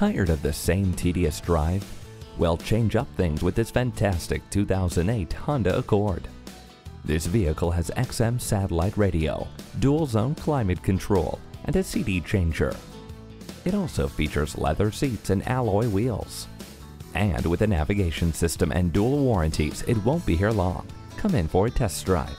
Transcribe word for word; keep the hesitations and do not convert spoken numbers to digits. Tired of the same tedious drive? Well, change up things with this fantastic two thousand eight Honda Accord. This vehicle has X M satellite radio, dual zone climate control, and a C D changer. It also features leather seats and alloy wheels. And with a navigation system and dual warranties, it won't be here long. Come in for a test drive.